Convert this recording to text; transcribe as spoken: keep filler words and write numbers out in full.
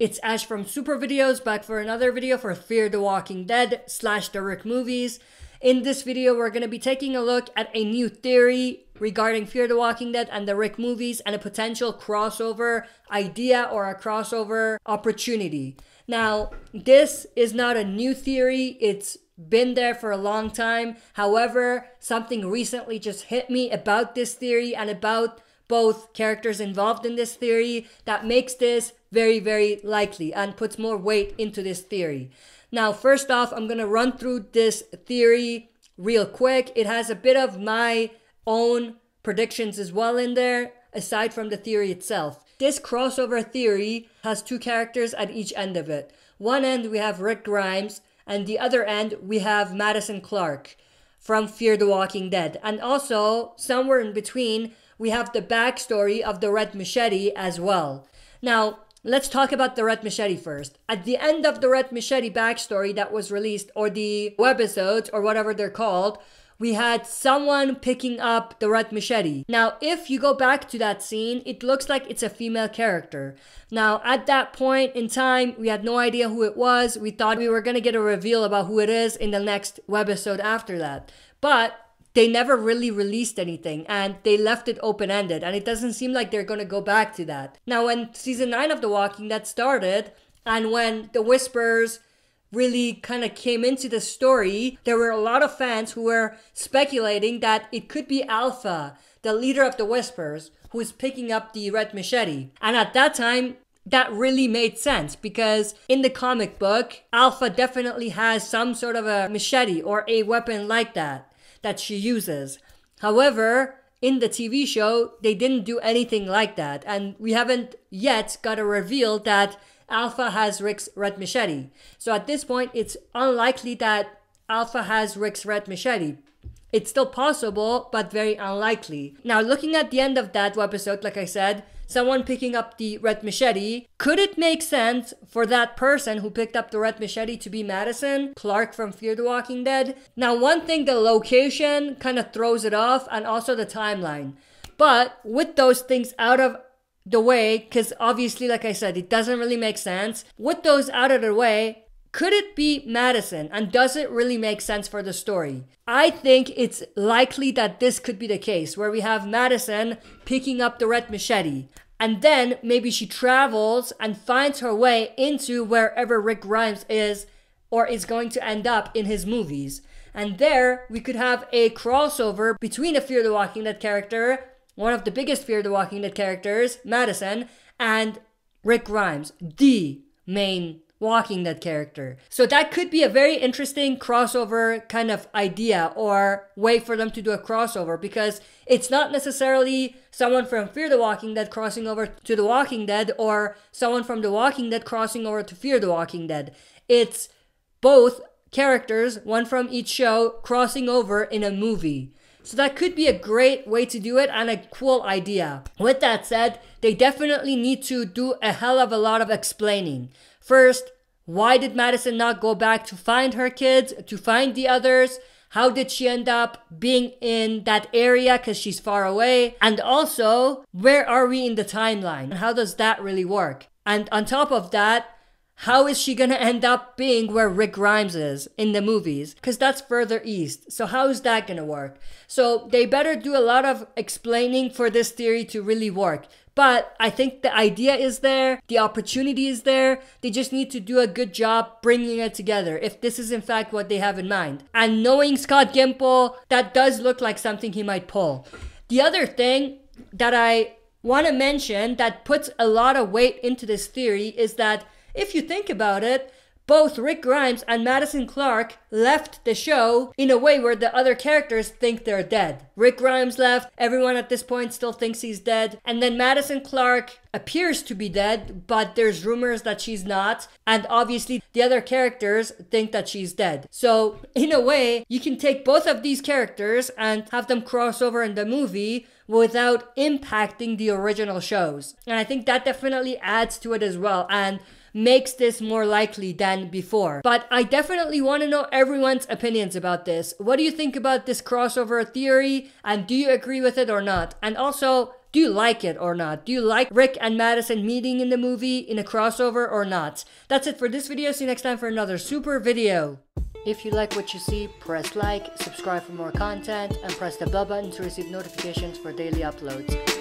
It's Ash from Super Videos back for another video for Fear the Walking Dead slash the Rick movies. In this video, we're going to be taking a look at a new theory regarding Fear the Walking Dead and the Rick movies and a potential crossover idea or a crossover opportunity. Now, this is not a new theory. It's been there for a long time. However, something recently just hit me about this theory and about both characters involved in this theory that makes this very, very likely and puts more weight into this theory. Now, first off, I'm going to run through this theory real quick. It has a bit of my own predictions as well in there, aside from the theory itself. This crossover theory has two characters at each end of it. One end, we have Rick Grimes, and the other end, we have Madison Clark from Fear the Walking Dead. And also, somewhere in between, we have the backstory of the Red Machete as well. Now, let's talk about the Red Machete first. At the end of the Red Machete backstory that was released, or the webisodes, or whatever they're called, we had someone picking up the Red Machete. Now, if you go back to that scene, it looks like it's a female character. Now, at that point in time, we had no idea who it was. We thought we were gonna get a reveal about who it is in the next webisode after that. But they never really released anything and they left it open-ended, and it doesn't seem like they're going to go back to that. Now, when season nine of The Walking Dead started and when The Whispers really kind of came into the story, there were a lot of fans who were speculating that it could be Alpha, the leader of The Whispers, who is picking up the Red Machete. And at that time, that really made sense because in the comic book, Alpha definitely has some sort of a machete or a weapon like that that she uses. However, in the T V show, they didn't do anything like that, and we haven't yet got a reveal that Alpha has Rick's Red Machete. So at this point, it's unlikely that Alpha has Rick's Red Machete. It's still possible, but very unlikely. Now, looking at the end of that episode, like I said, someone picking up the Red Machete, could it make sense for that person who picked up the Red Machete to be Madison Clark from Fear the Walking Dead? Now, one thing, the location kind of throws it off, and also the timeline. But with those things out of the way, because obviously, like I said, it doesn't really make sense. With those out of the way, could it be Madison, and does it really make sense for the story? I think it's likely that this could be the case, where we have Madison picking up the Red Machete, and then maybe she travels and finds her way into wherever Rick Grimes is or is going to end up in his movies. And there we could have a crossover between a Fear the Walking Dead character, one of the biggest Fear the Walking Dead characters, Madison, and Rick Grimes, the main character. Walking Dead character. So that could be a very interesting crossover kind of idea or way for them to do a crossover, because it's not necessarily someone from Fear the Walking Dead crossing over to The Walking Dead or someone from The Walking Dead crossing over to Fear the Walking Dead. It's both characters, one from each show, crossing over in a movie. So that could be a great way to do it and a cool idea. With that said, they definitely need to do a hell of a lot of explaining. First, why did Madison not go back to find her kids, to find the others? How did she end up being in that area because she's far away? And also, where are we in the timeline? How does that really work? And on top of that, how is she gonna end up being where Rick Grimes is in the movies? Because that's further east. So how is that gonna work? So they better do a lot of explaining for this theory to really work. But I think the idea is there, the opportunity is there. They just need to do a good job bringing it together if this is in fact what they have in mind. And knowing Scott Gimple, that does look like something he might pull. The other thing that I wanna mention that puts a lot of weight into this theory is that if you think about it, both Rick Grimes and Madison Clark left the show in a way where the other characters think they're dead. Rick Grimes left, everyone at this point still thinks he's dead, and then Madison Clark appears to be dead, but there's rumors that she's not, and obviously the other characters think that she's dead. So in a way, you can take both of these characters and have them cross over in the movie without impacting the original shows. And I think that definitely adds to it as well, and makes this more likely than before. But I definitely want to know everyone's opinions about this. What do you think about this crossover theory, and do you agree with it or not? And also, Do you like it or not? Do you like Rick and Madison meeting in the movie in a crossover or not? That's it for this video. See you next time for another super video. If you like what you see, press like, subscribe for more content, and press the bell button to receive notifications for daily uploads.